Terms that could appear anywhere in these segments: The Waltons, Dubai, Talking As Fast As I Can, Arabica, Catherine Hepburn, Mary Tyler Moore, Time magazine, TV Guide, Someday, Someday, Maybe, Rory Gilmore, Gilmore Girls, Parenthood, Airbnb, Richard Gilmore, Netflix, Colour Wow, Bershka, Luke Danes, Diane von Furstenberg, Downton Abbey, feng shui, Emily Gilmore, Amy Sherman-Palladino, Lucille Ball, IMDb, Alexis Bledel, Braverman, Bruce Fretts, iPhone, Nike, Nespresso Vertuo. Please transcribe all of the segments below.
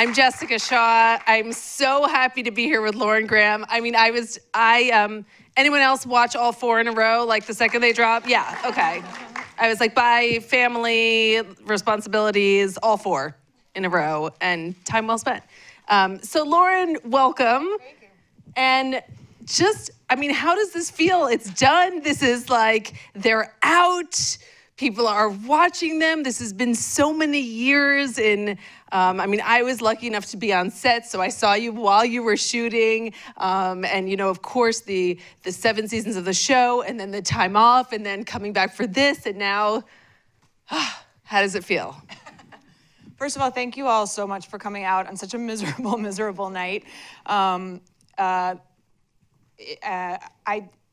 I'm Jessica Shaw. I'm so happy to be here with Lauren Graham. I mean, anyone else watch all four in a row, like the second they drop? Yeah, okay. I was like, bye, family, responsibilities, all four in a row, and time well spent. So Lauren, welcome. Thank you. And just, I mean, how does this feel? It's done, this is like, they're out. People are watching them. This has been so many years in, I mean, I was lucky enough to be on set, so I saw you while you were shooting. And, you know, of course, the 7 seasons of the show, and then the time off, and then coming back for this, and now, how does it feel? First of all, thank you all so much for coming out on such a miserable, miserable night.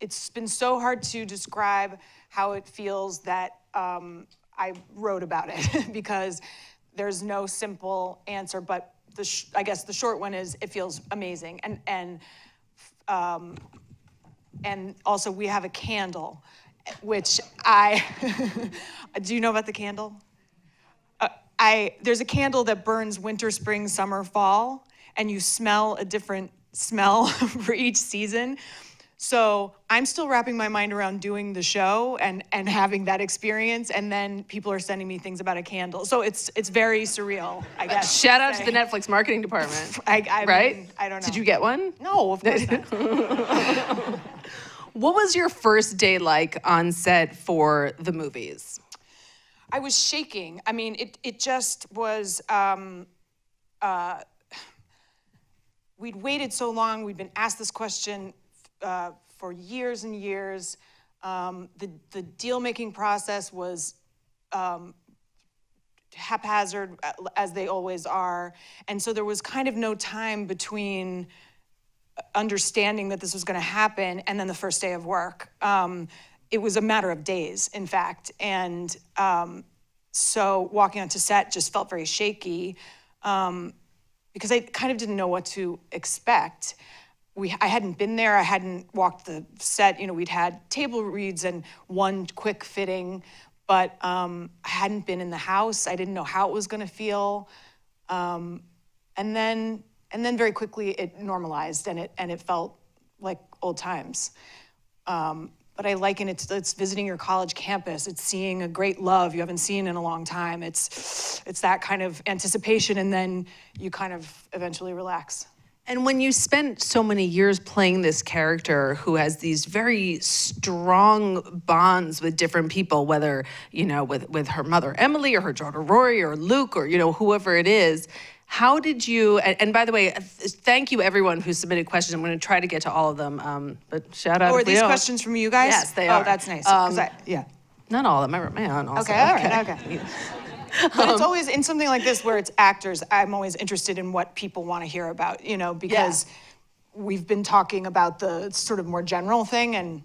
It's been so hard to describe how it feels that I wrote about it because there's no simple answer, but I guess the short one is it feels amazing. And also we have a candle, which I, do you know about the candle? There's a candle that burns winter, spring, summer, fall, and you smell a different smell for each season. So I'm still wrapping my mind around doing the show and having that experience, and then people are sending me things about a candle. So it's very surreal, I guess. Shout out to the Netflix marketing department. I mean, I don't know. Did you get one? No, of course not. What was your first day like on set for the movies? I was shaking. I mean, it just was. We'd waited so long. We'd been asked this question for years and years. The deal-making process was haphazard, as they always are. And so there was kind of no time between understanding that this was gonna happen and then the first day of work. It was a matter of days, in fact. And so walking onto set just felt very shaky because I kind of didn't know what to expect. I hadn't been there, I hadn't walked the set, you know, we'd had table reads and one quick fitting, but I hadn't been in the house, I didn't know how it was gonna feel. And then very quickly it normalized and it felt like old times. But I liken it to, it's visiting your college campus, it's seeing a great love you haven't seen in a long time, it's that kind of anticipation, and then you kind of eventually relax. And when you spent so many years playing this character who has these very strong bonds with different people, whether, you know, with her mother, Emily, or her daughter, Rory, or Luke, or, you know, whoever it is, how did you, and by the way, thank you everyone who submitted questions. I'm gonna try to get to all of them, but shout out to you. Were these questions from you guys? Yes, they are. Oh, that's nice. Yeah. Not all of them, I wrote my own also. Okay, all right, okay. But it's always, in something like this where it's actors, I'm always interested in what people want to hear about, you know, because we've been talking about the sort of more general thing, and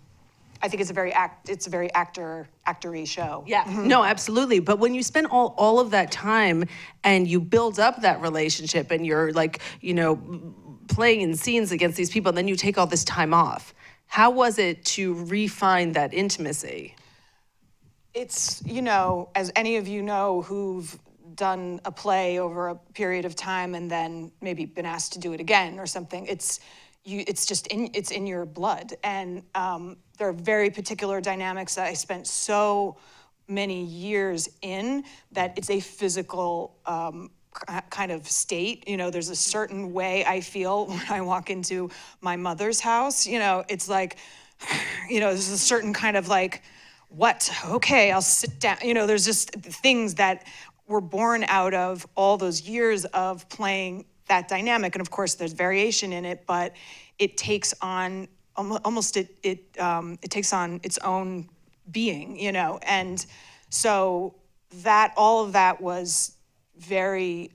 I think it's a very actor-y show. Yeah, no, absolutely. But when you spend all of that time and you build up that relationship and you're like, you know, playing in scenes against these people, and then you take all this time off, how was it to refine that intimacy? It's, you know, as any of you know who've done a play over a period of time and then maybe been asked to do it again or something, it's in your blood. And there are very particular dynamics that I spent so many years in that it's a physical kind of state. You know, there's a certain way I feel when I walk into my mother's house. You know, it's like, you know, there's a certain kind of like, what? Okay, I'll sit down. You know, there's just things that were born out of all those years of playing that dynamic. And of course, there's variation in it, but it takes on almost it takes on its own being. You know, and so that all of that was very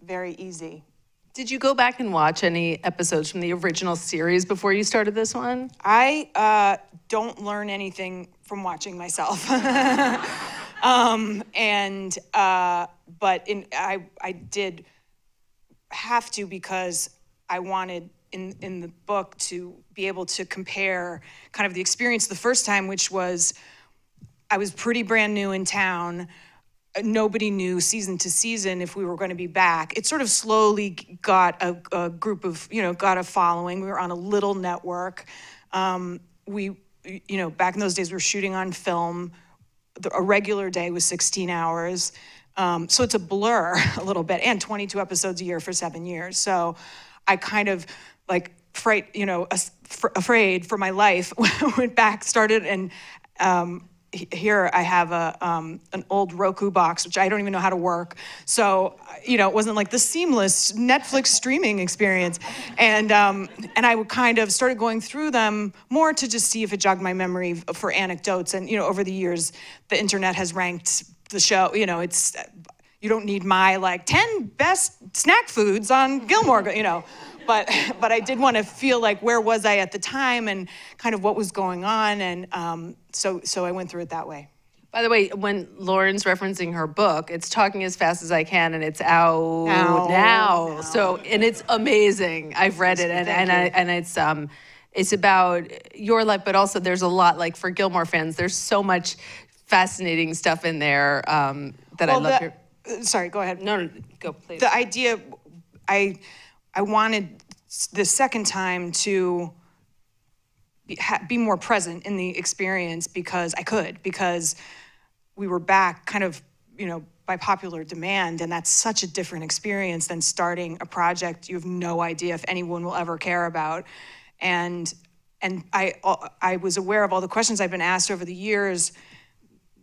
very easy. Did you go back and watch any episodes from the original series before you started this one? I don't learn anything from watching myself. But I did have to, because I wanted in the book to be able to compare kind of the experience the first time, which was I was pretty brand new in town. nobody knew season to season if we were going to be back. It sort of slowly got a group of, you know, got a following. We were on a little network. We, you know, back in those days, we were shooting on film. A regular day was 16 hours. So it's a blur a little bit, and 22 episodes a year for 7 years. So I kind of like afraid for my life, went back, started, and here I have an old Roku box, which I don't even know how to work. So, you know, it wasn't like the seamless Netflix streaming experience. And I would kind of started going through them more to just see if it jogged my memory for anecdotes. And, you know, over the years, the internet has ranked the show, you know, it's, you don't need my like 10 best snack foods on Gilmore, you know. But I did want to feel like, where was I at the time and kind of what was going on, and so I went through it that way. By the way, when Lauren's referencing her book, it's Talking As Fast As I Can, and it's out now. So, and it's amazing. I've read it, and it's about your life, but also there's a lot, like for Gilmore fans, there's so much fascinating stuff in there that I love. Sorry, go ahead. No, go please. The idea, I wanted the second time to be more present in the experience because I could, because we were back kind of, you know, by popular demand, and that's such a different experience than starting a project you have no idea if anyone will ever care about. And I was aware of all the questions I've been asked over the years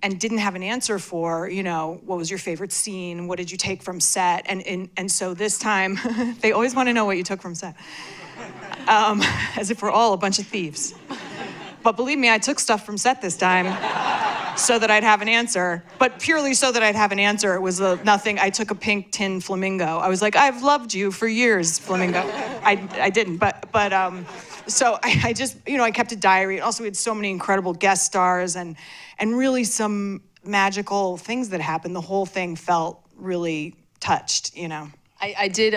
and didn't have an answer for, you know, what was your favorite scene? What did you take from set? And so this time, they always want to know what you took from set. As if we're all a bunch of thieves. But believe me, I took stuff from set this time so that I'd have an answer. But purely so that I'd have an answer, it was nothing. I took a pink tin flamingo. I was like, I've loved you for years, flamingo. I didn't, but so I just, you know, I kept a diary. And also, we had so many incredible guest stars and really some magical things that happened. The whole thing felt really touched, you know. I did,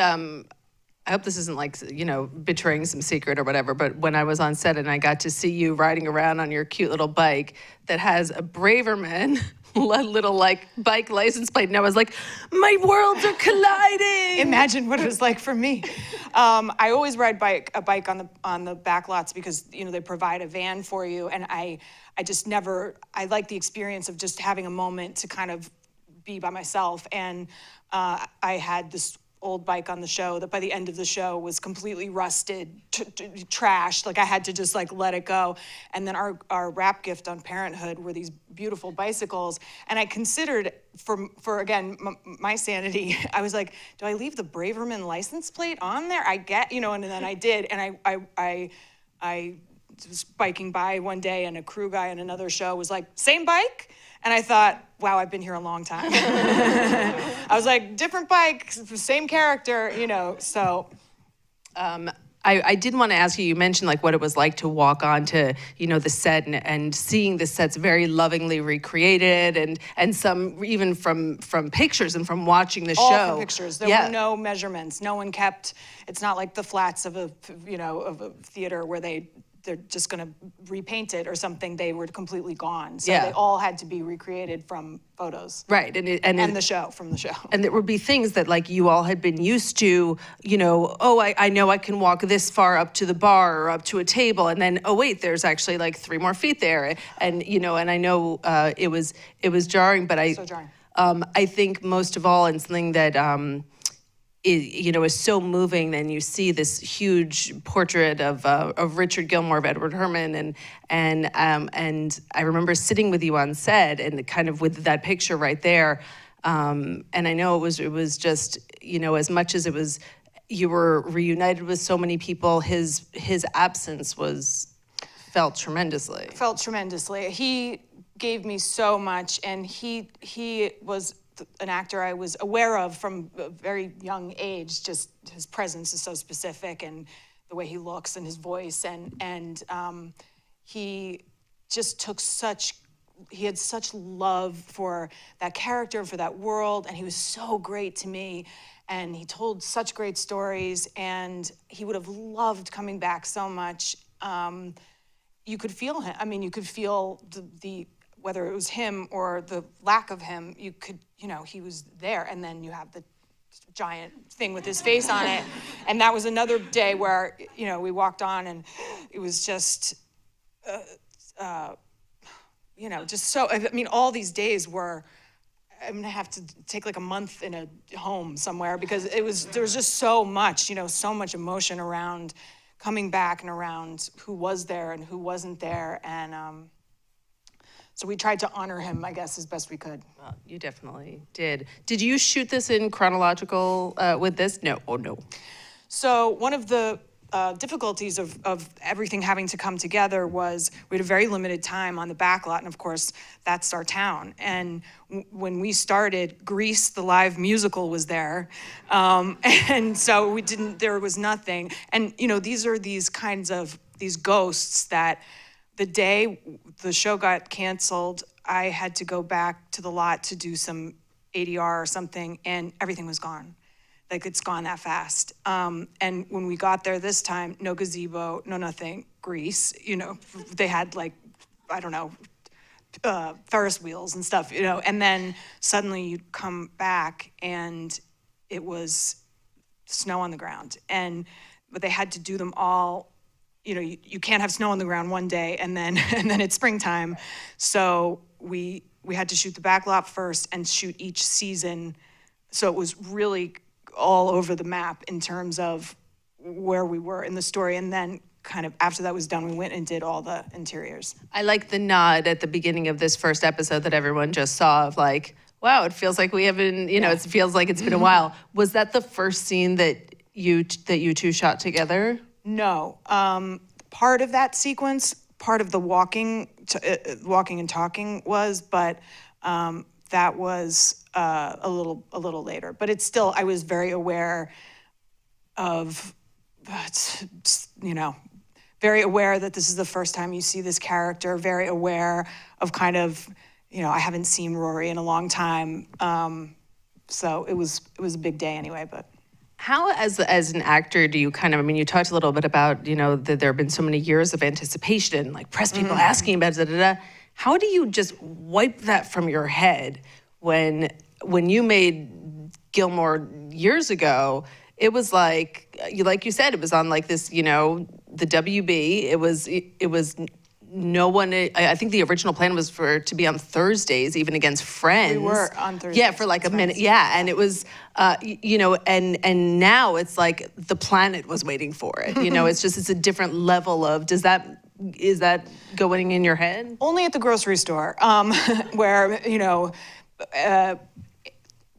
I hope this isn't like, you know, betraying some secret or whatever, but when I was on set and I got to see you riding around on your cute little bike that has a Braverman little like bike license plate, and I was like, my worlds are colliding. Imagine what it was like for me. I always ride a bike on the back lots because, you know, they provide a van for you, and I just never, I like the experience of just having a moment to kind of be by myself, and I had this old bike on the show that by the end of the show was completely rusted, trashed. Like I had to just like let it go. And then our wrap gift on Parenthood were these beautiful bicycles. And I considered, for again, my sanity, I was like, do I leave the Braverman license plate on there? I get, you know, and then I did. And I was biking by one day, and a crew guy on another show was like, same bike? And I thought, wow, I've been here a long time. I was like, different bike, same character, you know, so. I did want to ask you, you mentioned like what it was like to walk onto, you know, the set and seeing the sets very lovingly recreated, and some even from pictures and from watching the show. All from pictures. There were no measurements. No one kept, it's not like the flats of a, you know, of a theater where they're just gonna repaint it or something. They were completely gone. So they all had to be recreated from photos. Right, and the show, from the show. And there would be things that like you all had been used to, you know, oh, I know I can walk this far up to the bar or up to a table, and then, oh wait, there's actually like 3 more feet there. And you know, and I know it was jarring, but I, so jarring. I think most of all, and something that, you know, is so moving. Then you see this huge portrait of Richard Gilmore, of Edward Herrmann, and I remember sitting with you on set and kind of with that picture right there. And I know it was just, you know, as much as it was, you were reunited with so many people. His absence was felt tremendously. Felt tremendously. He gave me so much, and he was an actor I was aware of from a very young age. Just his presence is so specific, and the way he looks and his voice, and he just took such, he had such love for that character and for that world, and he was so great to me, and he told such great stories, and he would have loved coming back so much. You could feel him. I mean, you could feel the whether it was him or the lack of him, you could, you know, he was there. And then you have the giant thing with his face on it. And that was another day where, you know, we walked on and it was just, you know, just so, I mean, all these days were, I'm gonna have to take like a month in a home somewhere because it was, there was just so much, you know, so much emotion around coming back and around who was there and who wasn't there. And so we tried to honor him, I guess, as best we could. Well, you definitely did. Did you shoot this in chronological with this? No, oh no. So one of the difficulties of everything having to come together was we had a very limited time on the back lot, and of course, that's our town. And when we started, Grease, the live musical, was there. And so we didn't, there was nothing. And you know, these are these kinds of, these ghosts that the day the show got canceled, I had to go back to the lot to do some ADR or something, and everything was gone. Like, it's gone that fast. And when we got there this time, no gazebo, no nothing, Grease, you know, they had like, I don't know, Ferris wheels and stuff, you know, and then suddenly you'd come back and it was snow on the ground. And, but they had to do them all, you know, you can't have snow on the ground one day and then it's springtime. So we had to shoot the back lot first and shoot each season. So it was really all over the map in terms of where we were in the story. And then kind of after that was done, we went and did all the interiors. I like the nod at the beginning of this first episode that everyone just saw of like, wow, it feels like we haven't, you know, yeah. It feels like it's been a while. Was that the first scene that you two shot together? No. Part of that sequence, part of the walking and talking was, but that was a little later, but it's still, I was very aware of, you know, very aware that this is the first time you see this character, very aware of kind of, you know, I haven't seen Rory in a long time. So it was a big day anyway, but. How, as an actor, do you kind of, I mean, you talked a little bit about, you know, that there have been so many years of anticipation, like press people asking about da-da-da. How do you just wipe that from your head when you made Gilmore years ago? It was like you said, it was on like this, you know, the WB. It was no one. I think the original plan was for it to be on Thursdays, even against Friends. We were on Thursdays. Yeah, for like a minute. Yeah, and it was, you know, and now it's like the planet was waiting for it. You know, it's a different level of. Does that? Is that going in your head? Only at the grocery store, where, you know,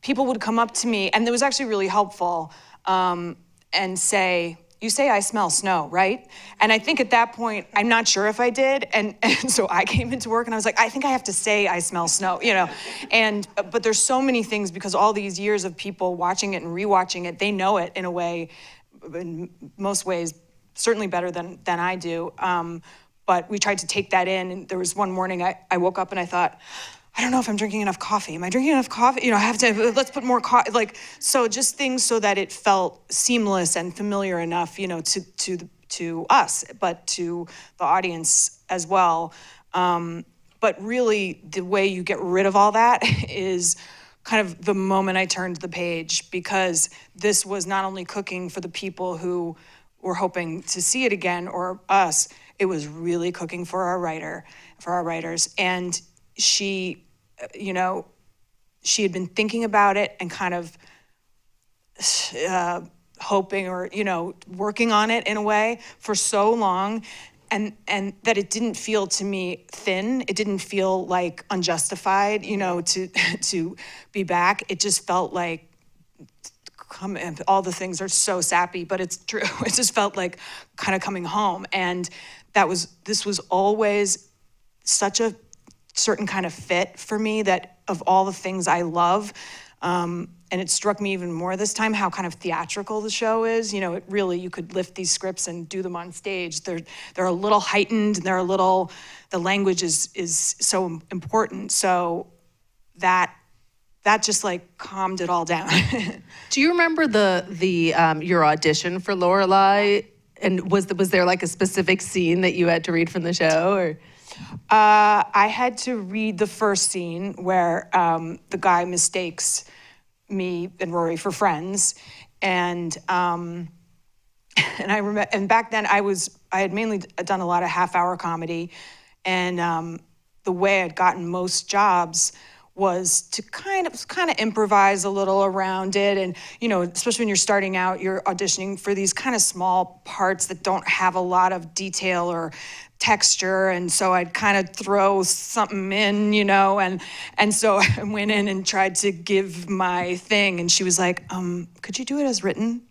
people would come up to me, and it was actually really helpful, and say, you say I smell snow, right? And I think at that point, I'm not sure if I did, and so I came into work and I was like, I think I have to say I smell snow, you know? And, but there's so many things, because all these years of people watching it and rewatching it, they know it in a way, in most ways, certainly better than I do, but we tried to take that in. And there was one morning I woke up and I thought, I don't know if I'm drinking enough coffee. Am I drinking enough coffee? You know, I have to, let's put more coffee. Like, so just things so that it felt seamless and familiar enough, you know, to us, but to the audience as well. But really, the way you get rid of all that is kind of the moment I turned the page, because this was not only cooking for the people who were hoping to see it again, or us, it was really cooking for our writer, for our writers. And she, you know, she had been thinking about it and kind of hoping, or, you know, working on it in a way for so long, and that it didn't feel to me thin. It didn't feel like unjustified, you know, to be back. It just felt like, and all the things are so sappy, but it's true. It just felt like kind of coming home. And that was, this was always such a certain kind of fit for me, that of all the things I love, and it struck me even more this time how kind of theatrical the show is. You know, it really, you could lift these scripts and do them on stage. They're a little heightened, they're a little, the language is so important. So that just like calmed it all down. Do you remember your audition for Lorelai? And was there like a specific scene that you had to read from the show, or? I had to read the first scene where the guy mistakes me and Rory for friends, and I remember. And back then, I had mainly done a lot of half-hour comedy, and the way I'd gotten most jobs was to kind of improvise a little around it. And, you know, especially when you're starting out, you're auditioning for these kind of small parts that don't have a lot of detail or texture. And so I'd kind of throw something in, you know, and so I went in and tried to give my thing. And she was like, could you do it as written?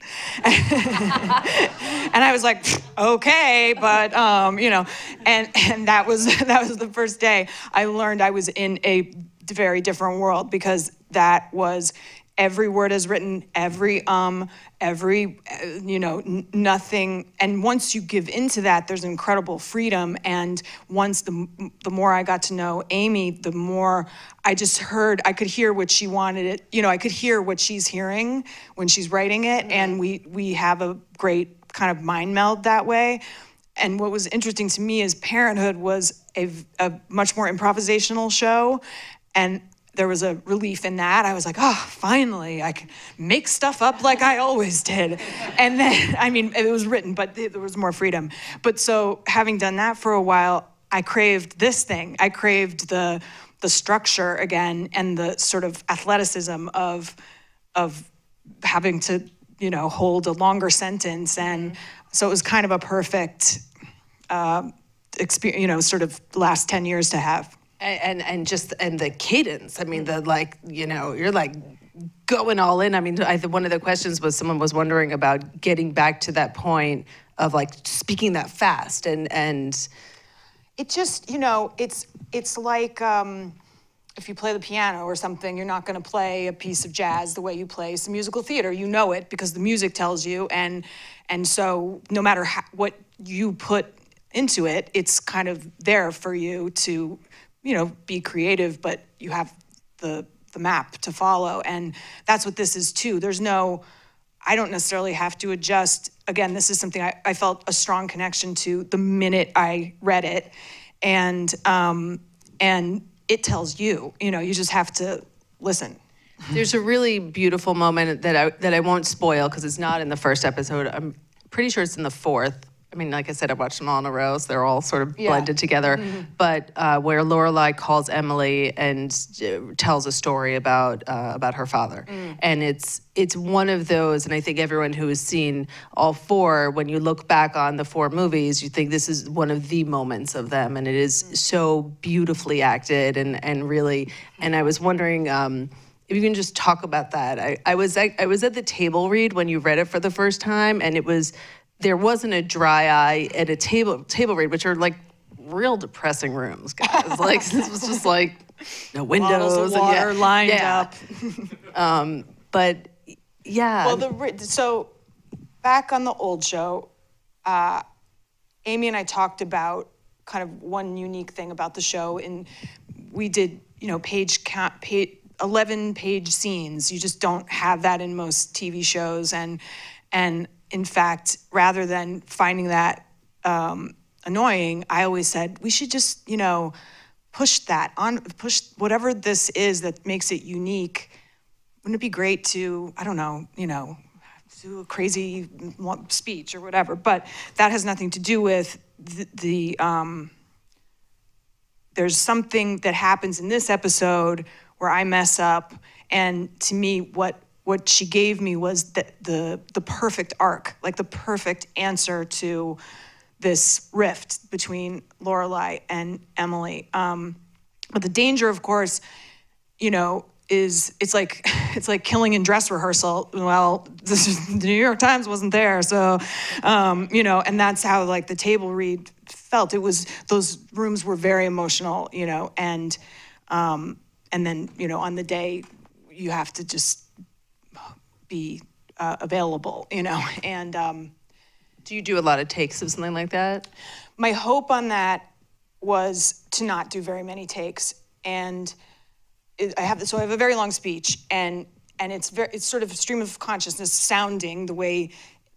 And I was like, okay, but, you know, and that was the first day I learned I was in a very different world, because that was every word is written, every you know, nothing. And once you give into that, there's incredible freedom. And once the more I got to know Amy, the more I just heard, I could hear what she wanted it, you know, I could hear what she's hearing when she's writing it. Mm-hmm. And we have a great kind of mind meld that way. And what was interesting to me is Parenthood was a much more improvisational show, and there was a relief in that. I was like, oh, finally, I can make stuff up like I always did. And then, I mean, it was written, but there was more freedom. But so having done that for a while, I craved this thing. I craved the structure again, and the sort of athleticism of having to, you know, hold a longer sentence. And so it was kind of a perfect experience, you know, sort of last 10 years to have. And the cadence. I mean, the, like, you know, you're like going all in. I mean, one of the questions was, someone was wondering about getting back to that point of like speaking that fast, and it just, you know, it's like if you play the piano or something, you're not going to play a piece of jazz the way you play some musical theater. You know it because the music tells you, and so no matter what you put into it, it's kind of there for you to, you know, be creative, but you have the map to follow. And that's what this is too. There's no, I don't necessarily have to adjust. Again, this is something I felt a strong connection to the minute I read it, and it tells you, you know, you just have to listen. There's a really beautiful moment that I won't spoil, because it's not in the first episode. I'm pretty sure it's in the fourth. I mean, like I said, I watched them all in a row, so they're all sort of blended together. Mm-hmm. But where Lorelai calls Emily and tells a story about her father, and it's one of those. And I think everyone who has seen all four, when you look back on the four movies, you think this is one of the moments of them, and it is so beautifully acted and really. And I was wondering, if you can just talk about that. I was at the table read when you read it for the first time, and it was. There wasn't a dry eye at a table read, which are like real depressing rooms, guys. Like, this was just like no windows, bottles of water and lined up. But yeah. Well, so back on the old show, Amy and I talked about kind of one unique thing about the show, and we did, you know, 11-page scenes. You just don't have that in most TV shows, and. In fact, rather than finding that annoying, I always said we should just, you know, push whatever this is that makes it unique. Wouldn't it be great to, I don't know, you know, do a crazy speech or whatever? But that has nothing to do with the there's something that happens in this episode where I mess up, and to me, what she gave me was the perfect arc, like the perfect answer to this rift between Lorelai and Emily. But the danger, of course, you know, is it's like killing in dress rehearsal. Well, the New York Times wasn't there, so you know, and that's how like the table read felt. It was, those rooms were very emotional, you know, and then, you know, on the day you have to just be available, you know, and... do you do a lot of takes of something like that? My hope on that was to not do very many takes, and I have a very long speech, and it's sort of a stream of consciousness sounding the way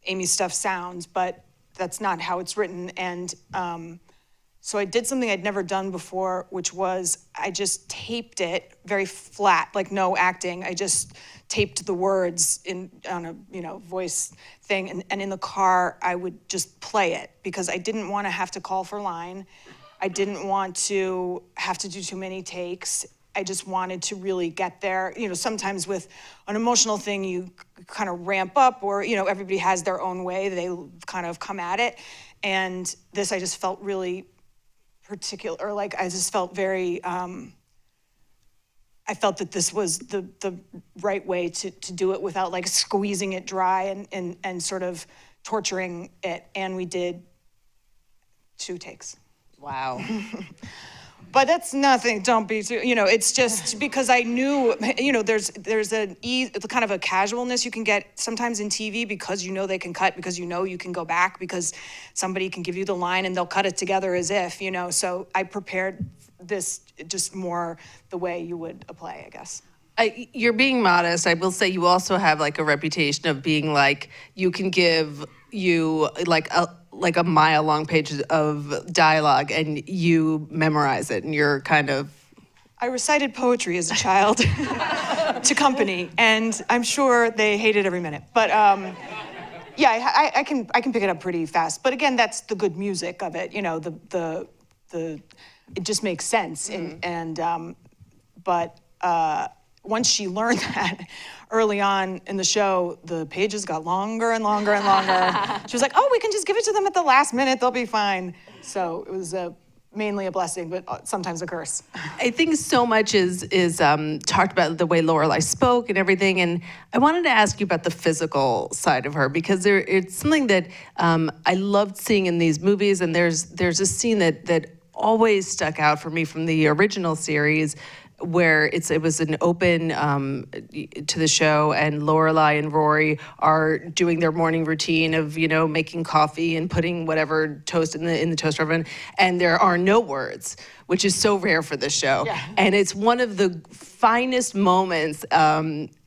Amy's stuff sounds, but that's not how it's written, and So I did something I'd never done before, which was I just taped it very flat, like no acting. I just taped the words in on a voice thing, and in the car I would just play it because I didn't want to have to call for line. I didn't want to have to do too many takes. I just wanted to really get there. You know, sometimes with an emotional thing, you kind of ramp up, or everybody has their own way. They kind of come at it, and this I just felt really particular. Or like I just felt very. I felt that this was the right way to do it without like squeezing it dry and sort of torturing it. And we did 2 takes. Wow. But that's nothing, don't be too, it's just because I knew, there's an ease, kind of a casualness you can get sometimes in TV because they can cut, because you can go back, because somebody can give you the line and they'll cut it together as if, so I prepared this just more the way you would play, I guess. You're being modest. I will say you also have like a reputation of being like, you can give you like a mile-long page of dialogue, and you memorize it, and you're kind of... I recited poetry as a child to company, and I'm sure they hated every minute. But yeah, I can pick it up pretty fast. But again, that's the good music of it, it just makes sense. Mm-hmm. Once she learned that early on in the show, the pages got longer and longer and longer. She was like, oh, we can just give it to them at the last minute. They'll be fine. So it was mainly a blessing, but sometimes a curse. I think so much is talked about the way Lorelai spoke and everything. And I wanted to ask you about the physical side of her, because it's something that I loved seeing in these movies. And there's a scene that always stuck out for me from the original series, where it was an open to the show, and Lorelai and Rory are doing their morning routine of making coffee and putting whatever toast in the toaster oven, and there are no words, which is so rare for this show. Yeah. And it's one of the finest moments.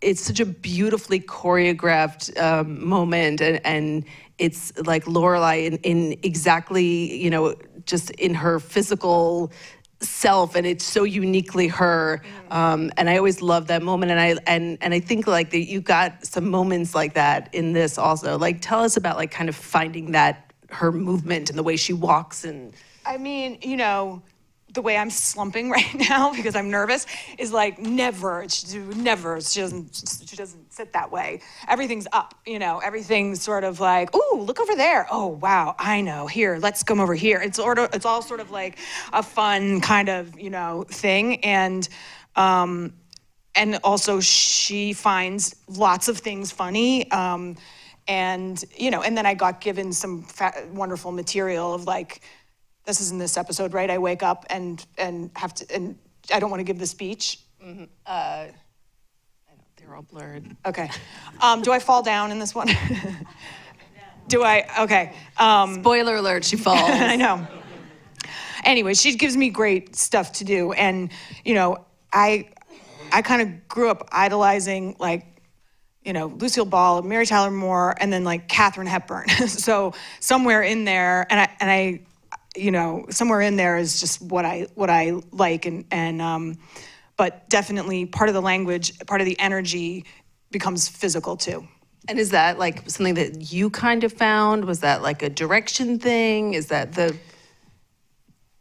It's such a beautifully choreographed moment, and it's like Lorelai in exactly just in her physical self, and it's so uniquely her. And I always love that moment, and I think like that you got some moments like that in this also. Like, tell us about like kind of finding that her movement and the way she walks. And I mean, the way I'm slumping right now because I'm nervous is like she doesn't sit that way. Everything's up, everything's sort of like, ooh, look over there. Oh, wow, I know, here, let's come over here. It's all sort of like a fun kind of, thing. And also she finds lots of things funny. And then I got given some wonderful material of like, this is in this episode, right? I wake up and have to, and I don't want to give the speech. Mm-hmm. They're all blurred. Okay. Do I fall down in this one? Do I? Okay. Spoiler alert, she falls. I know. Anyway, she gives me great stuff to do. And, I kind of grew up idolizing, like, Lucille Ball, Mary Tyler Moore, and then, like, Catherine Hepburn. So somewhere in there, somewhere in there is just what I like, but definitely part of the language, part of the energy becomes physical too. And is that like something that you kind of found? Was that like a direction thing? Is that the?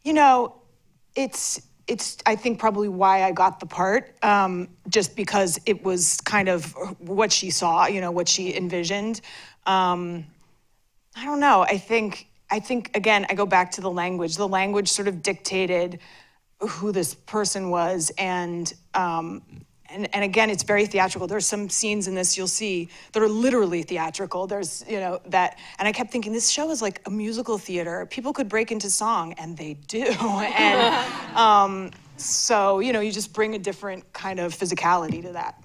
It's I think probably why I got the part, just because it was kind of what she saw, what she envisioned. I don't know. I think, again, I go back to the language. The language sort of dictated who this person was, and again, it's very theatrical. There's some scenes in this you'll see that are literally theatrical. There's, and I kept thinking, this show is like a musical theater. People could break into song, and they do. So, you just bring a different kind of physicality to that.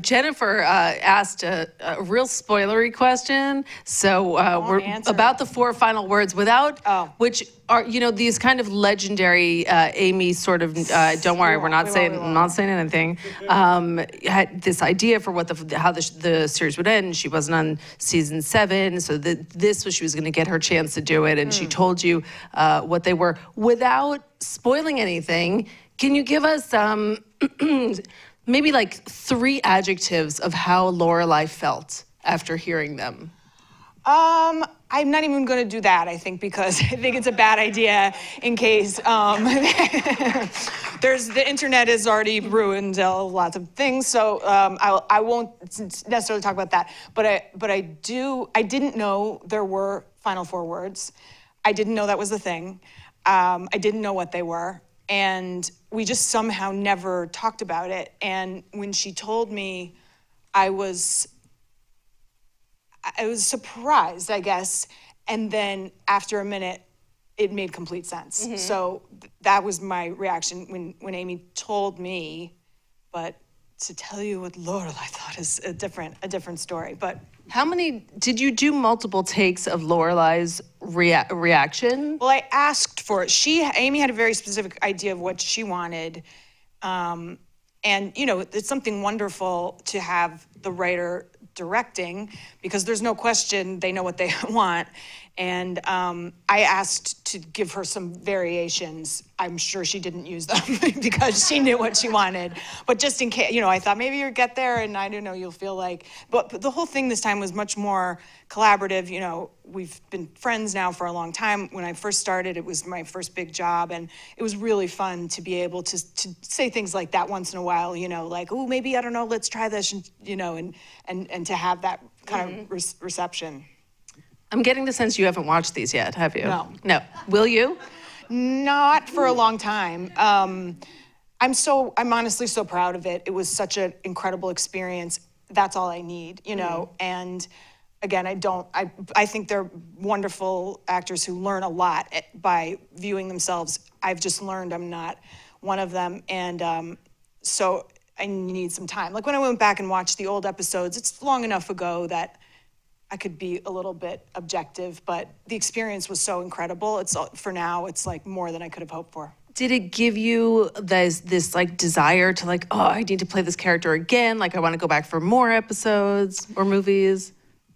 Jennifer asked a real spoilery question, so we're about the four final words, without which are, you know, these kind of legendary Amy sort of don't worry, we're not saying anything. Had this idea for what how the series would end. She wasn't on season 7, so this was, she was going to get her chance to do it, and she told you what they were without spoiling anything. Can you give us maybe like 3 adjectives of how Lorelai felt after hearing them? I'm not even going to do that, I think, because I think it's a bad idea in case the internet is already ruined lots of things, so I won't necessarily talk about that. But I didn't know there were final 4 words. I didn't know that was the thing. I didn't know what they were. And we just somehow never talked about it. And when she told me, I was surprised, I guess. And then after a minute, it made complete sense. Mm-hmm. So that was my reaction when Amy told me. But to tell you what Lorelai thought is a different story. But how many, did you do multiple takes of Lorelai's reaction? Well, I asked for it. Amy had a very specific idea of what she wanted. And, you know, it's something wonderful to have the writer directing, because there's no question they know what they want. And I asked to give her some variations. I'm sure she didn't use them because she knew what she wanted. But just in case, you know, I thought maybe you'll get there and I don't know, you'll feel like, but the whole thing this time was much more collaborative. You know, we've been friends now for a long time. When I first started, it was my first big job, and it was really fun to be able to say things like that once in a while, you know, like, oh, maybe, I don't know, let's try this, and, you know, and to have that kind of reception. I'm getting the sense you haven't watched these yet, have you? No. No. Will you? Not for a long time. I'm honestly so proud of it. It was such an incredible experience. That's all I need, you know? And again, I think they're wonderful actors who learn a lot by viewing themselves. I've just learned I'm not one of them. And so I need some time. Like when I went back and watched the old episodes, it's long enough ago that I could be a little bit objective, but the experience was so incredible. It's, for now, it's like more than I could have hoped for. Did it give you this like desire to like, oh, I need to play this character again? Like I want to go back for more episodes or movies?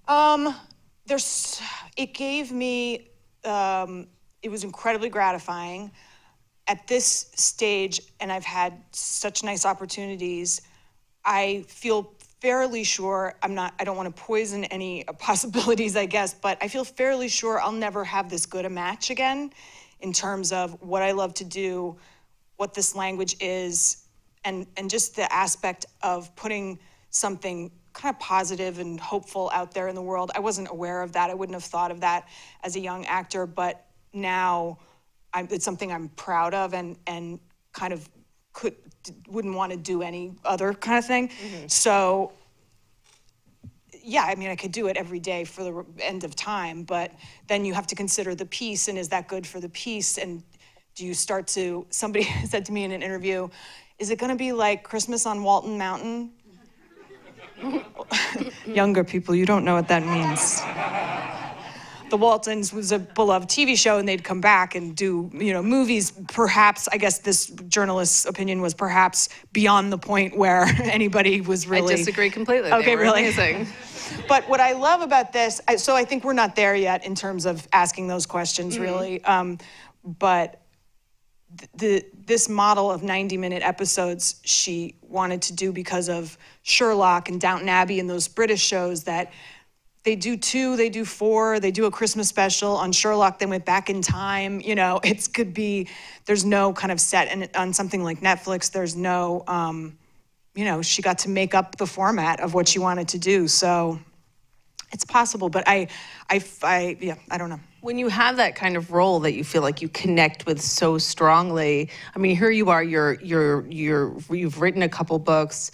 It gave me, it was incredibly gratifying. At this stage, and I've had such nice opportunities, I feel fairly sure, I don't want to poison any possibilities, I guess, but I feel fairly sure I'll never have this good a match again in terms of what I love to do, what this language is, and just the aspect of putting something kind of positive and hopeful out there in the world. I wasn't aware of that. I wouldn't have thought of that as a young actor, but now it's something I'm proud of and kind of wouldn't want to do any other kind of thing. So, yeah, I mean, I could do it every day for the end of time, but then you have to consider the piece, and is that good for the piece? And do you start to, somebody said to me in an interview, is it going to be like Christmas on Walton Mountain? Younger people, you don't know what that means. The Waltons was a beloved TV show, and they'd come back and do, you know, movies. Perhaps, I guess this journalist's opinion was perhaps beyond the point where anybody was really... I disagree completely. Okay, really? Amazing. But what I love about this, so I think we're not there yet in terms of asking those questions, really. But this model of 90-minute episodes she wanted to do because of Sherlock and Downton Abbey and those British shows that... They do 2, they do 4, they do a Christmas special. On Sherlock, they went back in time. You know, it could be, there's no kind of set. And on something like Netflix, there's no, you know, she got to make up the format of what she wanted to do. So it's possible, but yeah, I don't know. When you have that kind of role that you feel like you connect with so strongly, I mean, here you are. You've written a couple books.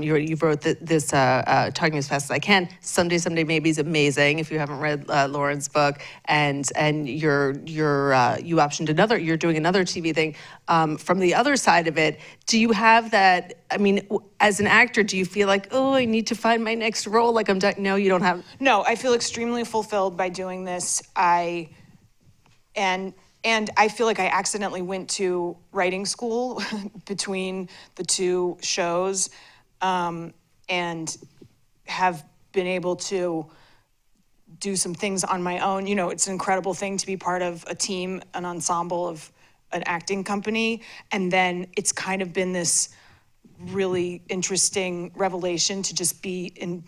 You wrote this Talking As Fast As I Can. Someday, Someday, Maybe is amazing. If you haven't read Lauren's book, and you optioned another. You're doing another TV thing. From the other side of it, do you have that? I mean, as an actor, do you feel like, oh, I need to find my next role, like I'm done? No, you don't have... No, I feel extremely fulfilled by doing this. And I feel like I accidentally went to writing school between the two shows, and have been able to do some things on my own. You know, it's an incredible thing to be part of a team, an ensemble of an acting company. And then it's kind of been this really interesting revelation to just be in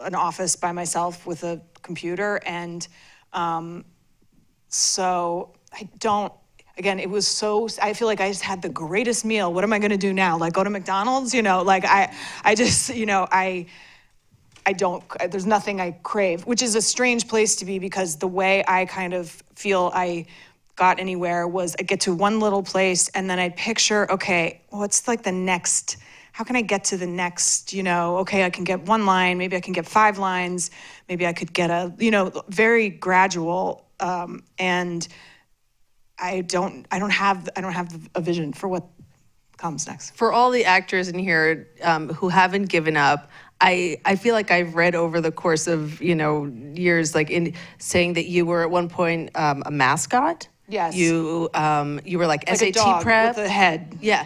an office by myself with a computer. And so I don't, again, it was so, I feel like I just had the greatest meal. What am I gonna do now? Like go to McDonald's, you know? Like I just, you know, I don't, there's nothing I crave, which is a strange place to be, because the way I kind of feel I got anywhere was I get to one little place and then I picture, okay, what's like the next, how can I get to the next, you know, okay, I can get one line, maybe I can get five lines, maybe I could get a, you know, very gradual, and I don't have a vision for what comes next. For all the actors in here who haven't given up, I feel like I've read over the course of, you know, years, like in saying that you were at one point a mascot. Yes. You were like SAT a dog prep with a head. Yeah.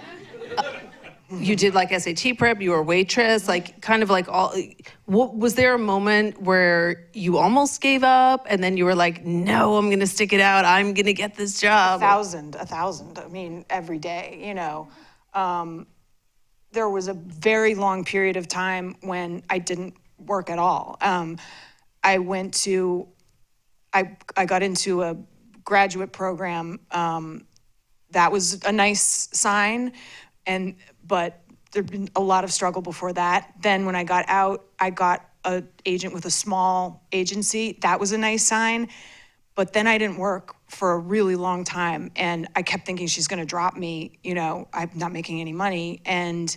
You did like SAT prep. You were a waitress. Like kind of like all. Was there a moment where you almost gave up, and then you were like, "No, I'm gonna stick it out. I'm gonna get this job." A thousand. I mean, every day. You know, there was a very long period of time when I didn't work at all. I got into a graduate program. That was a nice sign, but there'd been a lot of struggle before that. Then when I got out, I got an agent with a small agency. That was a nice sign. But then I didn't work for a really long time, and I kept thinking, she's gonna drop me, you know, I'm not making any money. And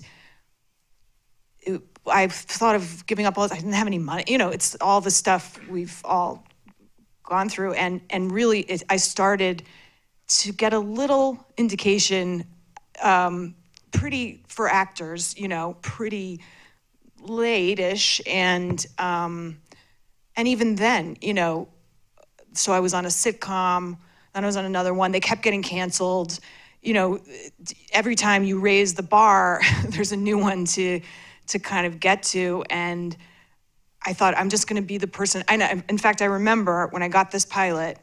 I thought of giving up I didn't have any money. You know, it's all the stuff we've all gone through. And really, I started to get a little indication pretty, for actors, you know, pretty late-ish, and even then, you know, so I was on a sitcom, then I was on another one, they kept getting canceled. You know, every time you raise the bar, there's a new one to kind of get to, and I thought, I'm just gonna be the person. I know, in fact, I remember when I got this pilot,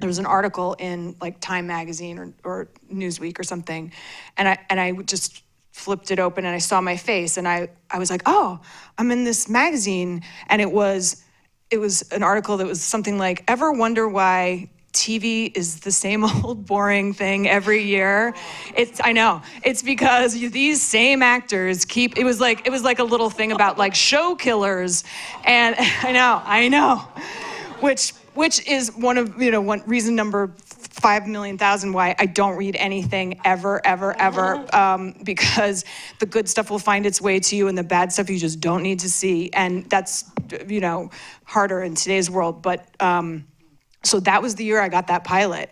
there was an article in like Time magazine or Newsweek or something, and I just flipped it open and I saw my face, and I was like, oh, I'm in this magazine, and it was an article that was something like, ever wonder why TV is the same old boring thing every year? I know, it's because these same actors keep, it was like a little thing about like show killers, and I know, which is one of, you know, reason number 5,000,000 why I don't read anything ever, because the good stuff will find its way to you and the bad stuff you just don't need to see. And that's, you know, harder in today's world. But so that was the year I got that pilot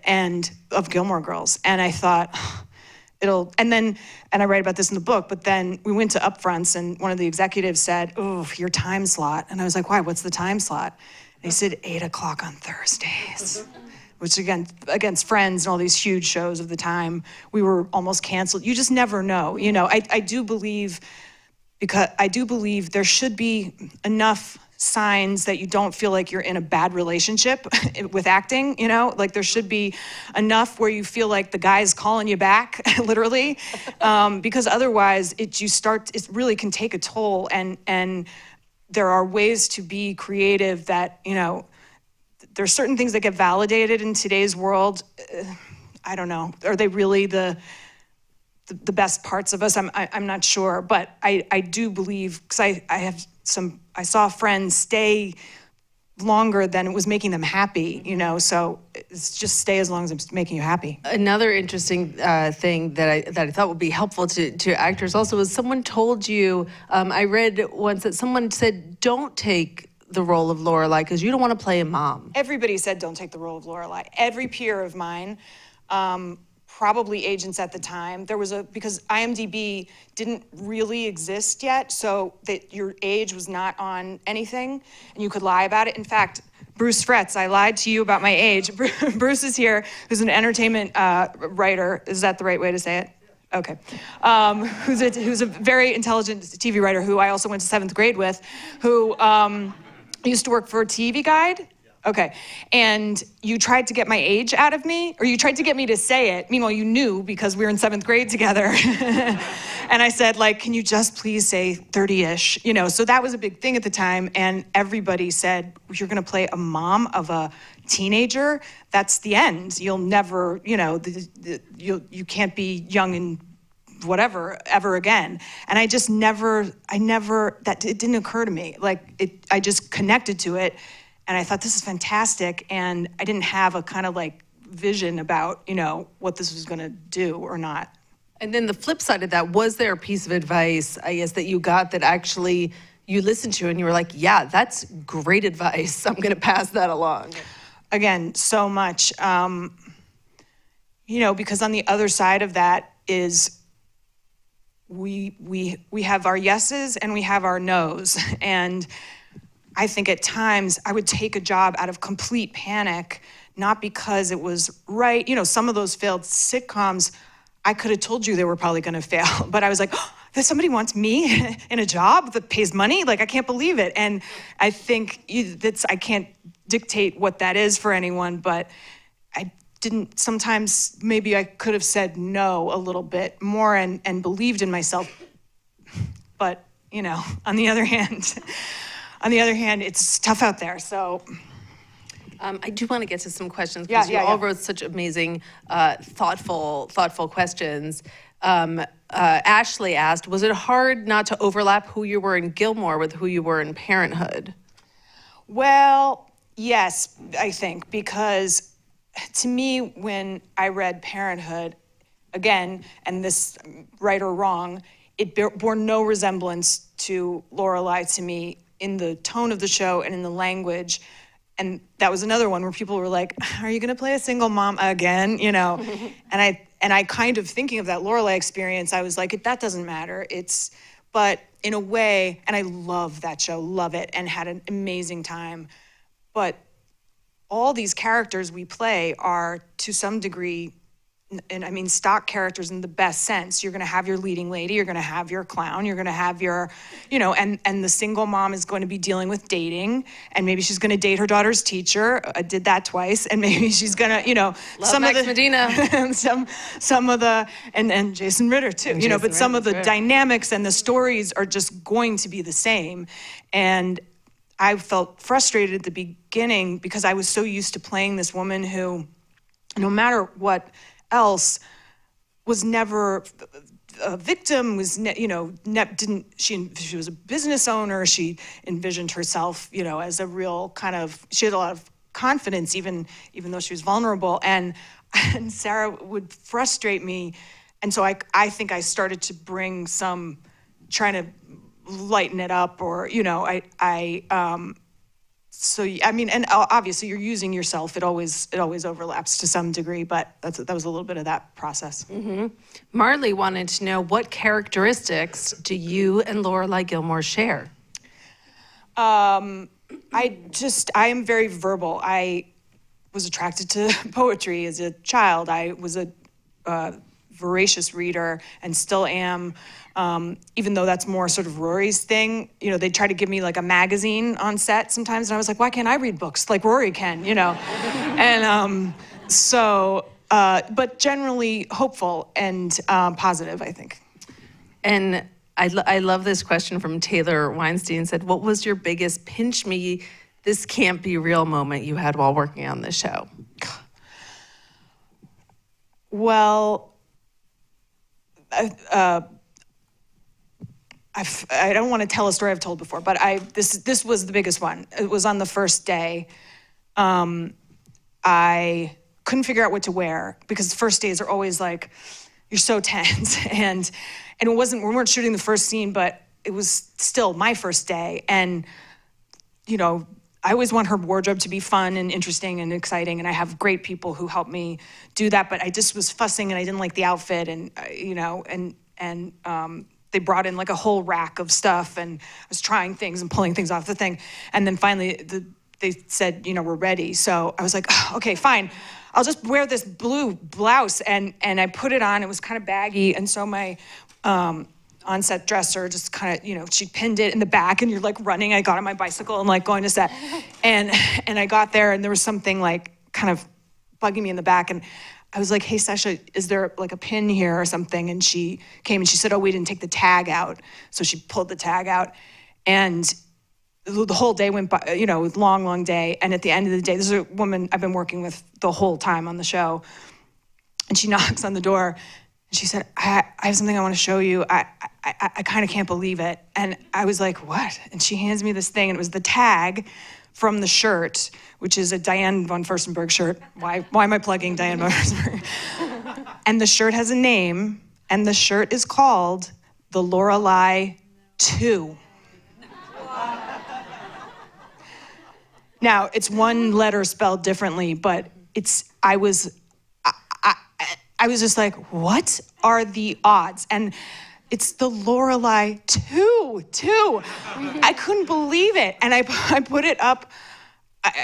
of Gilmore Girls. And I thought, and I write about this in the book, but then we went to upfronts and one of the executives said, oh, your time slot. And I was like, why, what's the time slot? They said 8 o'clock on Thursdays, which again, against Friends and all these huge shows of the time, we were almost canceled. You just never know, you know. I do believe there should be enough signs that you don't feel like you're in a bad relationship with acting, you know? Like there should be enough where you feel like the guy's calling you back, literally, because otherwise it really can take a toll, and there are ways to be creative that, you know, there are certain things that get validated in today's world. I don't know, are they really the best parts of us? I'm not sure, but I do believe, because I saw friends stay longer than it was making them happy, you know, so it's just stay as long as it's making you happy. Another interesting thing that I thought would be helpful to actors also is someone told you, I read once that someone said, don't take the role of Lorelai because you don't want to play a mom. Everybody said don't take the role of Lorelai. Every peer of mine probably agents at the time. There was a, because IMDb didn't really exist yet, so that your age was not on anything, and you could lie about it. In fact, Bruce Fretts, I lied to you about my age. Bruce is here, who's an entertainment writer. Is that the right way to say it? Okay. Who's a very intelligent TV writer who I also went to 7th grade with, who used to work for TV Guide. Okay, and you tried to get my age out of me, or you tried to get me to say it. Meanwhile, you knew because we were in 7th grade together. And I said, like, can you just please say 30-ish? You know, so that was a big thing at the time, and everybody said, you're gonna play a mom of a teenager? That's the end. You'll never, you know, you can't be young and whatever ever again. And I just never, it didn't occur to me. Like, I just connected to it. And I thought, this is fantastic, and I didn't have a kind of like vision about, you know, what this was gonna do or not. And then the flip side of that, was there a piece of advice, I guess, that you got that actually you listened to and you were like, yeah, that's great advice, I'm gonna pass that along? Again, so much. You know, because on the other side of that is we have our yeses and we have our nos. And I think at times I would take a job out of complete panic, not because it was right. You know, some of those failed sitcoms, I could have told you they were probably gonna fail, but I was like, oh, somebody wants me in a job that pays money? Like, I can't believe it. And I think that's, I can't dictate what that is for anyone, but I didn't, sometimes maybe I could have said no a little bit more and believed in myself. But, you know, on the other hand, it's tough out there, so. I do want to get to some questions, because you all wrote such amazing, thoughtful questions. Ashley asked, was it hard not to overlap who you were in Gilmore with who you were in Parenthood? Well, yes, I think, because to me, when I read Parenthood, again, and this, right or wrong, it bore no resemblance to Lorelai to me, in the tone of the show and in the language. And that was another one where people were like, are you gonna play a single mom again? You know, and I kind of thinking of that Lorelai experience, I was like, that doesn't matter. It's, but in a way, and I love that show, love it, and had an amazing time. But all these characters we play are to some degree, and I mean stock characters in the best sense. You're gonna have your leading lady, you're gonna have your clown, you're gonna have your, you know, and the single mom is going to be dealing with dating, and maybe she's gonna date her daughter's teacher. I did that twice, and maybe she's gonna, you know, love some Max of the Medina. some of the and Jason Ritter too, and you Jason know, but Ritter, some of the Ritter. Dynamics and the stories are just going to be the same. And I felt frustrated at the beginning because I was so used to playing this woman who, no matter what else, was never a victim, was, you know, didn't, she was a business owner, she envisioned herself, you know, as a real kind of, she had a lot of confidence even though she was vulnerable, and Sarah would frustrate me, and so I think I started to bring some, trying to lighten it up, or, you know, so, I mean, and obviously you're using yourself. It always overlaps to some degree, but that was a little bit of that process. Mm-hmm. Marley wanted to know, what characteristics do you and Lorelai Gilmore share? I am very verbal. I was attracted to poetry as a child. I was a voracious reader and still am. Even though that's more sort of Rory's thing, you know, they try to give me like a magazine on set sometimes, and I was like, why can't I read books like Rory can, you know? And but generally hopeful and positive, I think. And I love this question from Taylor Weinstein, said, what was your biggest pinch me, this can't be real moment you had while working on this show? Well, I don't want to tell a story I've told before, but this was the biggest one. It was on the first day. I couldn't figure out what to wear, because the first days are always like, you're so tense. And we weren't shooting the first scene, but it was still my first day. And, you know, I always want her wardrobe to be fun and interesting and exciting, and I have great people who help me do that, but I just was fussing and I didn't like the outfit, and they brought in like a whole rack of stuff, and I was trying things and pulling things off the thing, and then finally they said, you know, we're ready. So I was like, oh, okay, fine, I'll just wear this blue blouse, and I put it on. It was kind of baggy, and so my on-set dresser just kind of, you know, she pinned it in the back, and you're like running. I got on my bicycle and like going to set, and I got there, and there was something like kind of bugging me in the back, and I was like, hey, Sasha, is there like a pin here or something? And she came and she said, oh, we didn't take the tag out. So she pulled the tag out, and the whole day went by, you know, long, long day. And at the end of the day, this is a woman I've been working with the whole time on the show. And she knocks on the door and she said, I have something I want to show you. I kind of can't believe it. And I was like, what? And she hands me this thing, and it was the tag from the shirt, which is a Diane von Furstenberg shirt. Why am I plugging Diane von Furstenberg? And the shirt has a name, and the shirt is called the Lorelai Two. Now, it's one letter spelled differently, but it's, I was just like, what are the odds? And it's the Lorelai Two. I couldn't believe it. And I put it up,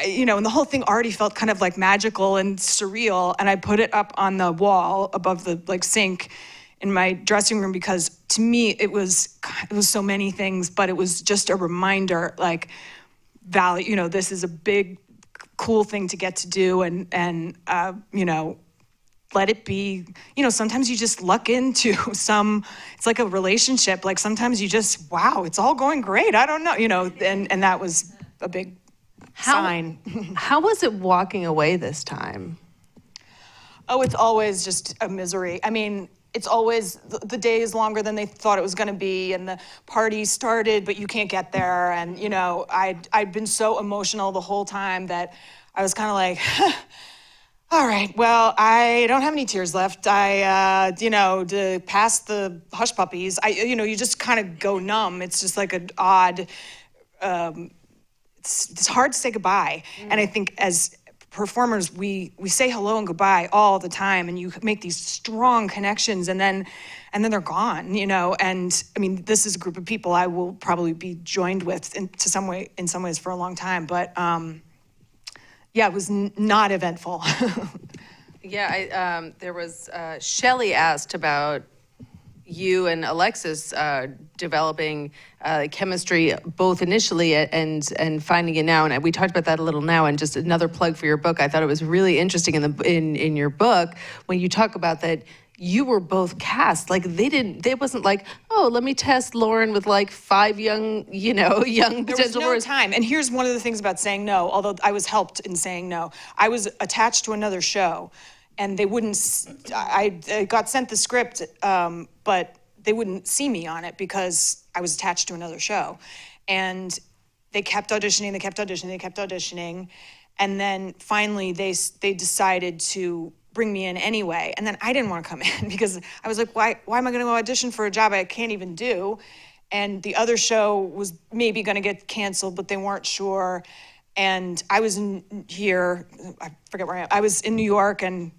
you know, and the whole thing already felt kind of like magical and surreal. And I put it up on the wall above the like sink in my dressing room, because to me it was so many things, but it was just a reminder, like, value, you know, this is a big, cool thing to get to do, and you know, let it be, you know, sometimes you just luck into some, it's like a relationship, like sometimes you just, wow, it's all going great, I don't know, you know, and that was a big sign. How was it walking away this time? Oh, it's always just a misery. I mean, it's always, the day is longer than they thought it was gonna be, and the party started, but you can't get there, and you know, I'd been so emotional the whole time that I was kind of like, huh. All right, well, I don't have any tears left. You know, past the hush puppies, you know, you just kind of go numb. It's just like an odd, it's hard to say goodbye. Mm. And I think as performers, we say hello and goodbye all the time, and you make these strong connections, and then they're gone, you know? And I mean, this is a group of people I will probably be joined with in some ways for a long time, but, yeah, it was not eventful. Yeah, there was, Shelley asked about you and Alexis developing chemistry, both initially and finding it now. And we talked about that a little now, and just another plug for your book. I thought it was really interesting in your book when you talk about that you were both cast. Like, they wasn't like, oh, let me test Lauren with like 5 young potential. There was no time. And here's one of the things about saying no, although I was helped in saying no. I was attached to another show, and they wouldn't, I got sent the script, but they wouldn't see me on it because I was attached to another show. And they kept auditioning, and then finally they decided to bring me in anyway. And then I didn't want to come in because I was like, why am I gonna go audition for a job I can't even do? And the other show was maybe gonna get canceled, but they weren't sure. And I was I forget where I am. I was in New York and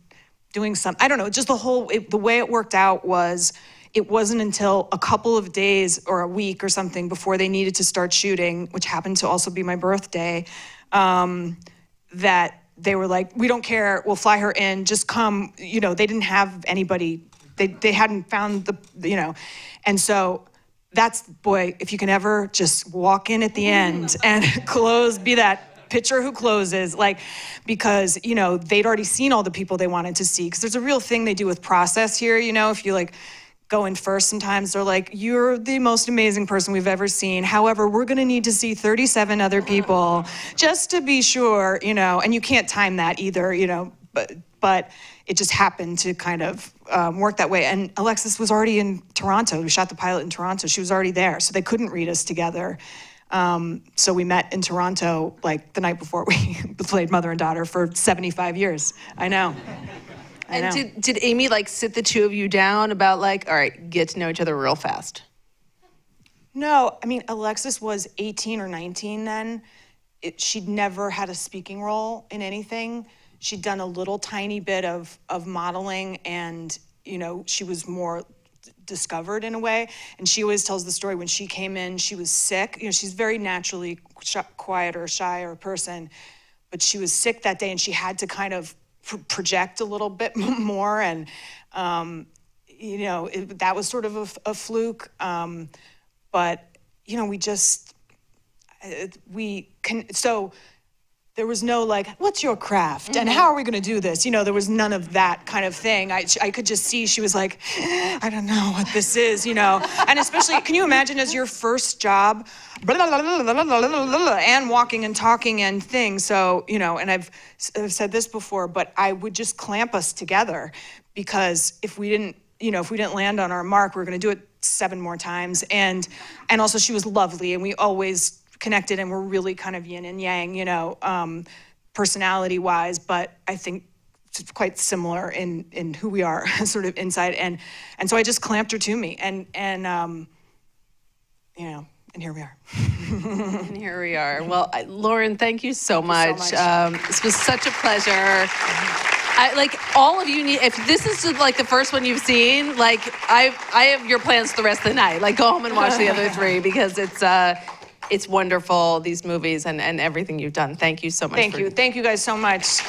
doing some, I don't know, just the way it worked out was, it wasn't until a couple of days or a week or something before they needed to start shooting, which happened to also be my birthday, that they were like, we don't care, we'll fly her in, just come. You know, they didn't have anybody, they hadn't found the, you know. And so that's, boy, if you can ever just walk in at the end and close, be that pitcher who closes, like, because, you know, they'd already seen all the people they wanted to see. Because there's a real thing they do with process here, you know, if you like, go in first, sometimes they're like, you're the most amazing person we've ever seen. However, we're gonna need to see 37 other people just to be sure, you know, and you can't time that either, you know, but it just happened to kind of work that way. And Alexis was already in Toronto. We shot the pilot in Toronto. She was already there, so they couldn't read us together. So we met in Toronto like the night before we played mother and daughter for 75 years. I know. And did Amy like sit the two of you down about like, all right, get to know each other real fast? No, I mean, Alexis was 18 or 19 then, she'd never had a speaking role in anything. She'd done a little tiny bit of modeling, and you know, she was more discovered in a way. And she always tells the story when she came in, she was sick. You know, she's very naturally quiet or shy or person, but she was sick that day and she had to kind of project a little bit more. And, you know, that was sort of a fluke. But, you know, so there was no like, what's your craft? Mm-hmm. And how are we gonna do this? You know, there was none of that kind of thing. I could just see she was like, I don't know what this is, you know? And especially, can you imagine as your first job, blah, blah, blah, blah, blah, blah, blah, and walking and talking and things. So, you know, and I've said this before, but I would just clamp us together, because if we didn't, you know, if we didn't land on our mark, we were gonna do it 7 more times. And also she was lovely, and we always connected, and we're really kind of yin and yang, you know, personality-wise, but I think quite similar in who we are, sort of inside, and so I just clamped her to me, and you know, and here we are. And here we are. Well, Lauren, thank you so much. Thank you so much. This was such a pleasure. Like, all of you need, if this is like the first one you've seen, like, I have your plans for the rest of the night. Like, go home and watch the other 3, because it's wonderful, these movies and everything you've done. Thank you so much. Thank you guys so much.